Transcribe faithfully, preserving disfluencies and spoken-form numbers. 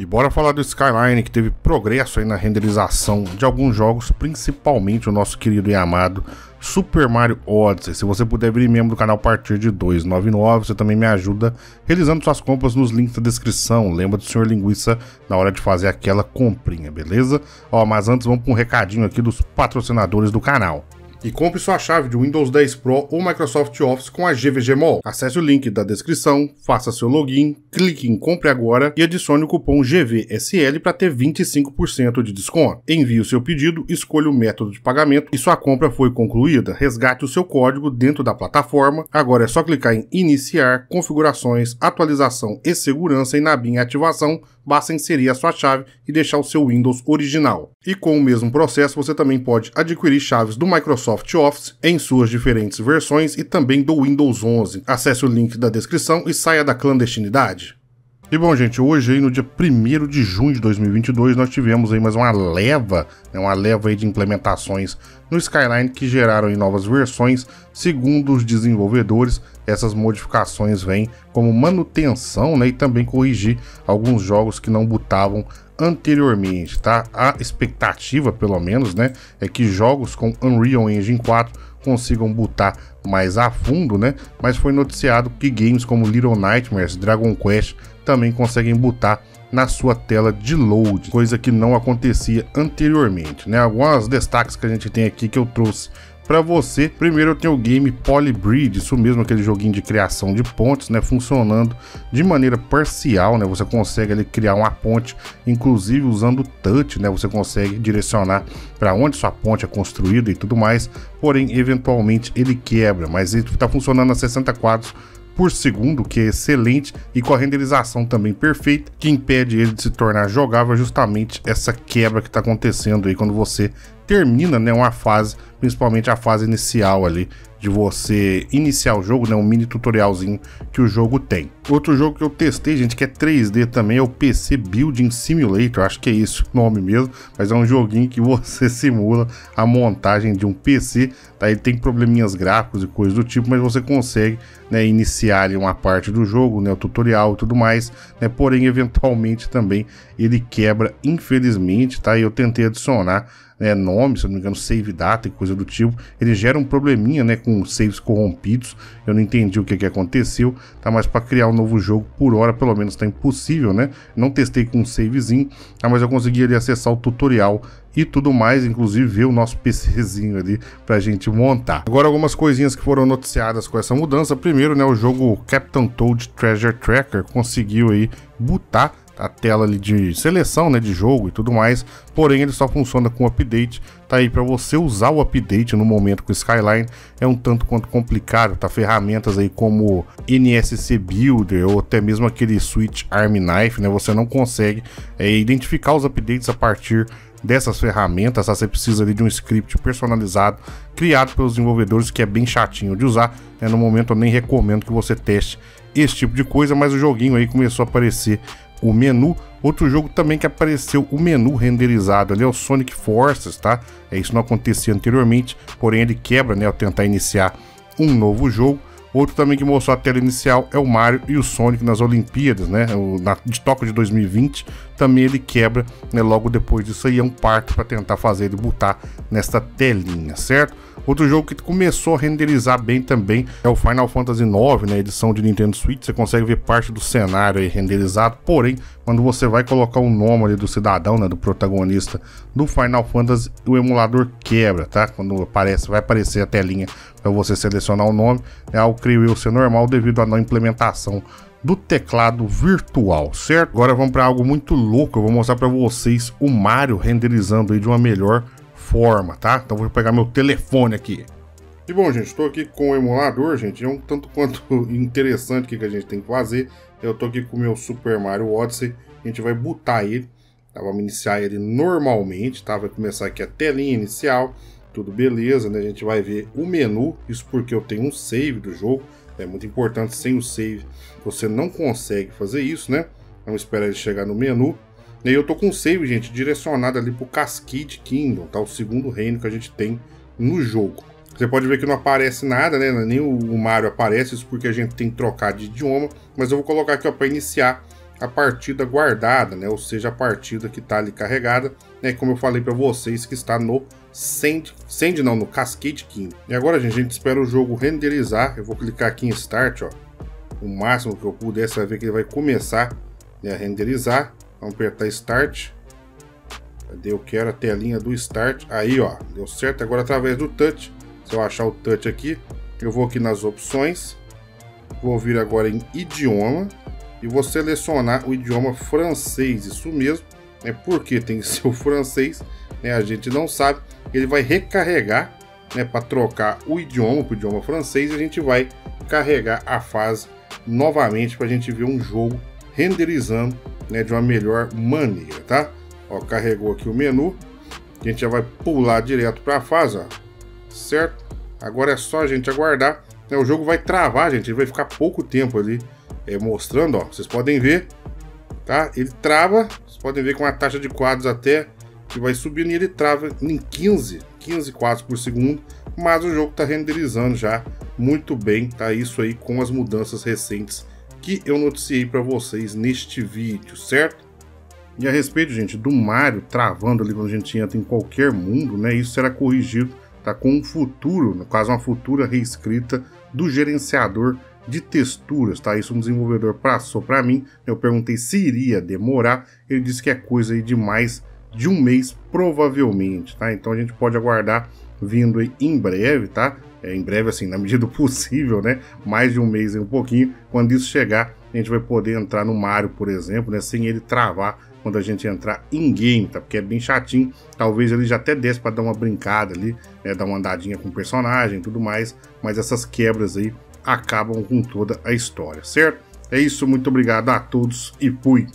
E bora falar do Skyline, que teve progresso aí na renderização de alguns jogos, principalmente o nosso querido e amado Super Mario Odyssey. Se você puder vir membro do canal a partir de dois reais e noventa e nove centavos, você também me ajuda realizando suas compras nos links da descrição. Lembra do Senhor Linguica na hora de fazer aquela comprinha, beleza? Ó, mas antes vamos para um recadinho aqui dos patrocinadores do canal. E compre sua chave de Windows dez Pro ou Microsoft Office com a GVGMall. Acesse o link da descrição, faça seu login, clique em Compre Agora e adicione o cupom G V S L para ter vinte e cinco por cento de desconto. Envie o seu pedido, escolha o método de pagamento e sua compra foi concluída. Resgate o seu código dentro da plataforma. Agora é só clicar em Iniciar, Configurações, Atualização e Segurança e na aba Ativação basta inserir a sua chave e deixar o seu Windows original. E com o mesmo processo, você também pode adquirir chaves do Microsoft Office em suas diferentes versões e também do Windows onze. Acesse o link da descrição e saia da clandestinidade. E bom, gente, hoje aí no dia primeiro de junho de dois mil e vinte e dois nós tivemos aí mais uma leva, né, uma leva aí de implementações no Skyline que geraram aí novas versões. Segundo os desenvolvedores, essas modificações vêm como manutenção, né, e também corrigir alguns jogos que não bootavam anteriormente, tá? A expectativa, pelo menos, né, é que jogos com Unreal Engine quatro consigam bootar mais a fundo, né? Mas foi noticiado que games como Little Nightmares, Dragon Quest também conseguem bootar na sua tela de load, coisa que não acontecia anteriormente, né? Alguns destaques que a gente tem aqui que eu trouxe para você. Primeiro eu tenho o game Poly Bridge, isso mesmo, aquele joguinho de criação de pontes, né, funcionando de maneira parcial, né, você consegue ali criar uma ponte, inclusive usando o touch, né, você consegue direcionar para onde sua ponte é construída e tudo mais, porém eventualmente ele quebra, mas ele está funcionando a sessenta quadros por segundo, que é excelente, e com a renderização também perfeita, que impede ele de se tornar jogável, justamente essa quebra que está acontecendo aí quando você termina, né, uma fase, principalmente a fase inicial ali, de você iniciar o jogo, né, um mini tutorialzinho que o jogo tem. Outro jogo que eu testei, gente, que é três D também, é o P C Building Simulator, acho que é isso o nome mesmo, mas é um joguinho que você simula a montagem de um P C, tá? Ele tem probleminhas gráficos e coisas do tipo, mas você consegue, né, iniciar ali uma parte do jogo, né, o tutorial e tudo mais, né, porém eventualmente também ele quebra, infelizmente, tá? E eu tentei adicionar, né, nome, se eu não me engano, save data e coisa do tipo, ele gera um probleminha, né, com saves corrompidos, eu não entendi o que que aconteceu, tá, mas para criar um novo jogo, por hora, pelo menos, tá impossível, né, não testei com um savezinho, tá, mas eu consegui ali acessar o tutorial e tudo mais, inclusive ver o nosso PCzinho ali pra gente montar. Agora algumas coisinhas que foram noticiadas com essa mudança. Primeiro, né, o jogo Captain Toad Treasure Tracker conseguiu aí bootar a tela ali de seleção, né, de jogo e tudo mais, porém ele só funciona com update, tá? Aí para você usar o update no momento com o Skyline é um tanto quanto complicado, tá? Ferramentas aí como N S C Builder ou até mesmo aquele Switch Army Knife, né, você não consegue é, identificar os updates a partir dessas ferramentas, tá? Você precisa ali de um script personalizado criado pelos desenvolvedores, que é bem chatinho de usar, né? No momento eu nem recomendo que você teste esse tipo de coisa, mas o joguinho aí começou a aparecer o menu. Outro jogo também que apareceu o menu renderizado ali é o Sonic Forces, tá? É, isso não acontecia anteriormente, porém ele quebra, né, ao tentar iniciar um novo jogo. Outro também que mostrou a tela inicial é o Mario e o Sonic nas Olimpíadas, né, o, na, de Tóquio de dois mil e vinte, também ele quebra, né, logo depois disso aí é um parto para tentar fazer ele botar nesta telinha, certo? Outro jogo que começou a renderizar bem também é o Final Fantasy nove, né, edição de Nintendo Switch, você consegue ver parte do cenário aí renderizado, porém, quando você vai colocar o nome ali do cidadão, né, do protagonista do Final Fantasy, o emulador quebra, tá? Quando aparece, vai aparecer a telinha para você selecionar o nome, é algo, creio eu, ser normal devido à não implementação do teclado virtual, certo? Agora vamos para algo muito louco, eu vou mostrar para vocês o Mario renderizando aí de uma melhor forma, tá? Então vou pegar meu telefone aqui. E bom, gente, estou aqui com o emulador, gente, é um tanto quanto interessante o que a gente tem que fazer. Eu estou aqui com o meu Super Mario Odyssey, a gente vai botar ele, tá? Vamos iniciar ele normalmente, tá? Vai começar aqui a telinha inicial, tudo beleza, né? A gente vai ver o menu, isso porque eu tenho um save do jogo, é muito importante, sem o save você não consegue fazer isso, né? Vamos esperar ele chegar no menu. E aí eu tô com o save, gente, direcionado ali pro Cascade Kingdom, tá? O segundo reino que a gente tem no jogo. Você pode ver que não aparece nada, né? Nem o Mario aparece, isso porque a gente tem que trocar de idioma. Mas eu vou colocar aqui, ó, para iniciar a partida guardada, né? Ou seja, a partida que está ali carregada, né? Como eu falei para vocês, que está no Send, Send não, no Cascade King. E agora, gente, a gente espera o jogo renderizar. Eu vou clicar aqui em Start, ó, o máximo que eu puder, você vai ver que ele vai começar, né, a renderizar. Vamos apertar Start. Cadê? Eu quero a telinha do Start. Aí, ó, deu certo. Agora, através do Touch, se eu achar o Touch aqui, eu vou aqui nas opções, vou vir agora em idioma e vou selecionar o idioma francês, isso mesmo, né? Porque tem que ser o francês, né? A gente não sabe, ele vai recarregar, né, para trocar o idioma para o idioma francês, e a gente vai carregar a fase novamente para a gente ver um jogo renderizando, né, de uma melhor maneira, tá? Ó, carregou aqui o menu, a gente já vai pular direto para a fase, ó, certo? Agora é só a gente aguardar, né? O jogo vai travar, gente, ele vai ficar pouco tempo ali, é, mostrando, ó, vocês podem ver, tá? Ele trava, vocês podem ver, com a taxa de quadros até que vai subindo, e ele trava em quinze quadros por segundo, mas o jogo está renderizando já muito bem, tá? Isso aí com as mudanças recentes que eu noticiei para vocês neste vídeo, certo? E a respeito, gente, do Mario travando ali quando a gente entra em qualquer mundo, né? Isso será corrigido, tá? Com um futuro, no caso uma futura reescrita do gerenciador de texturas, tá? Isso um desenvolvedor passou para mim, eu perguntei se iria demorar, ele disse que é coisa aí de mais de um mês provavelmente, tá? Então a gente pode aguardar vindo aí em breve, tá? É, em breve assim, na medida do possível, né? Mais de um mês e um pouquinho, quando isso chegar, a gente vai poder entrar no Mario, por exemplo, né? Sem ele travar quando a gente entrar em game, tá? Porque é bem chatinho, talvez ele já até desse para dar uma brincada ali, né? Dar uma andadinha com o personagem e tudo mais, mas essas quebras aí acabam com toda a história, certo? É isso, muito obrigado a todos e fui!